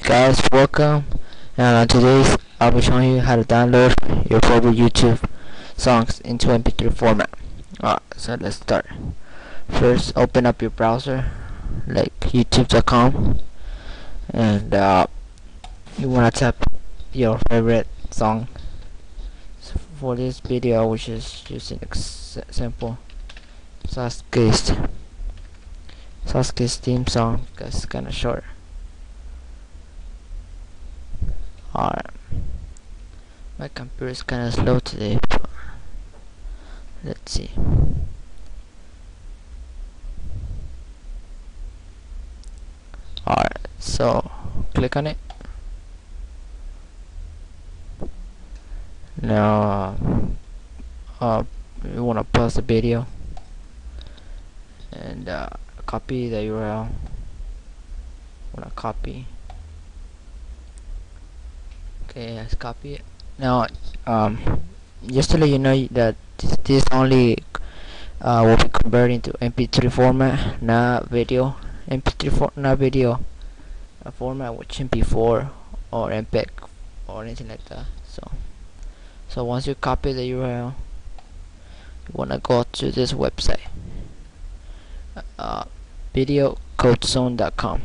Hey guys, welcome, and on today's I'll be showing you how to download your favorite YouTube songs into MP3 format. Alright, so let's start. First, open up your browser like YouTube.com, and you want to type your favorite song. So for this video, which is just an example, Sasuke's theme song, because it's kind of short. Alright, my computer is kind of slow today, but let's see. Alright, so click on it. Now you want to pause the video and copy the URL. Want to copy? Okay, let's copy it. Now, just to let you know that this only will be converted to MP3 format, not video. Format, which MP4 or MPEG or anything like that. So once you copy the URL, you wanna go to this website, VideoCodeZone.com.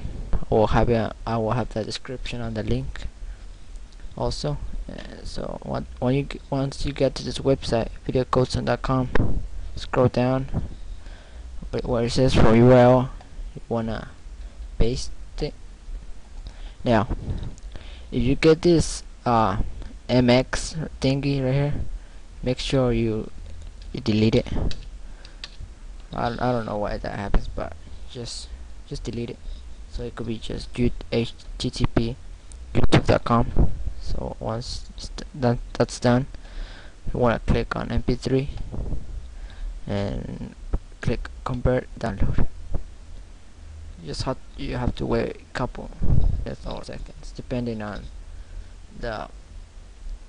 I will have the description on the link. Also, so once you get to this website, VideoCodeZone.com, scroll down where it says for URL, you wanna paste it. Now, if you get this MX thingy right here, make sure you delete it. I don't know why that happens, but just delete it. So it could be just http youtube.com. So once that's done, you want to click on MP3 and click convert download. You have to wait a couple seconds, depending on the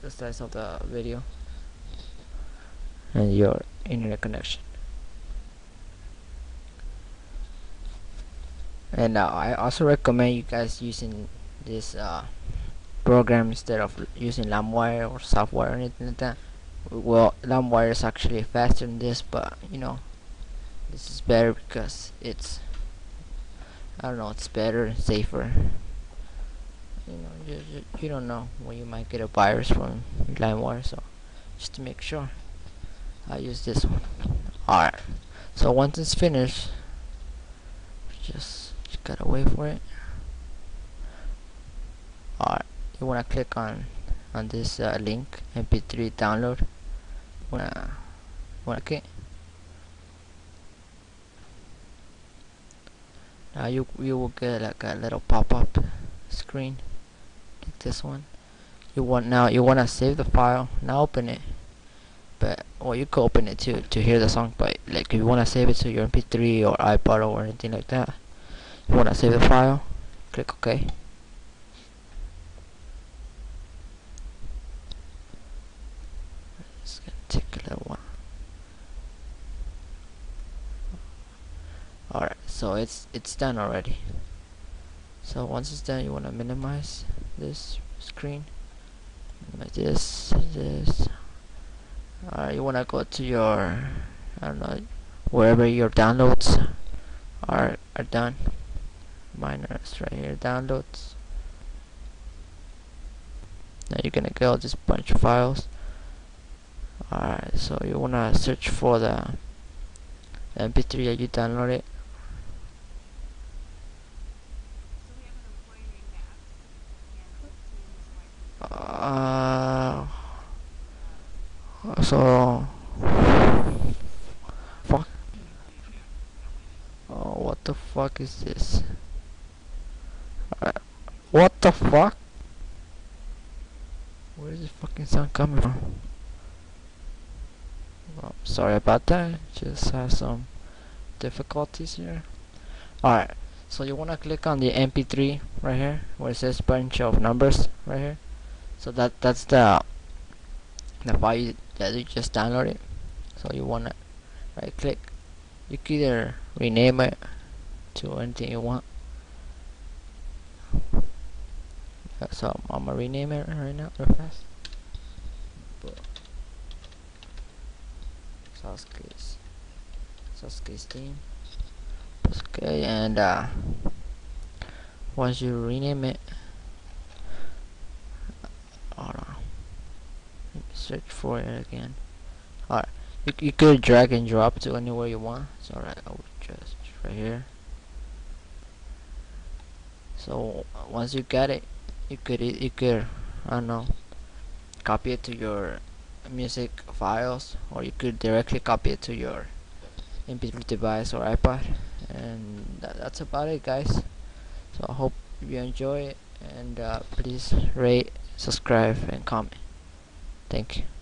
size of the video and your internet connection. And now I also recommend you guys using this program instead of using LimeWire or software or anything like that. Well, LimeWire is actually faster than this, but you know, this is better because it's, I don't know, it's better and safer. You know, you don't know when you might get a virus from LimeWire, so just to make sure, I use this one. Alright, so once it's finished, just gotta wait for it. Alright, you wanna click on this link, MP3 download. Wanna click. Now you will get like a little pop-up screen like this one. You wanna save the file. Now open it. But well, you could open it to hear the song. But like if you wanna save it to your MP3 or iPod or anything like that, you wanna save the file. Click OK. So it's done already. So once it's done, you want to minimize this screen, minimize this. Alright, you want to go to your, I don't know, wherever your downloads are done. Minus right here, downloads. Now you're gonna go this bunch of files. Alright, so you want to search for the MP3 that you downloaded. Fuck. Oh, what the fuck is this? What the fuck? Where is the fucking sound coming from? Well, sorry about that. Just have some difficulties here. Alright, so you wanna click on the MP3 right here, where it says bunch of numbers right here. So that's the file that you just downloaded. So you wanna right click. You can either rename it to anything you want, So I'm gonna rename it right now real fast. Sasuke's team. Okay, and once you rename it, hold on, let me search for it again. Alright, you could drag and drop to anywhere you want. It's alright, I would just right here. So once you got it, you could I don't know, copy it to your music files, or you could directly copy it to your MP3 device or iPod. And that's about it, guys. So I hope you enjoy it, and please rate, subscribe, and comment. Thank you.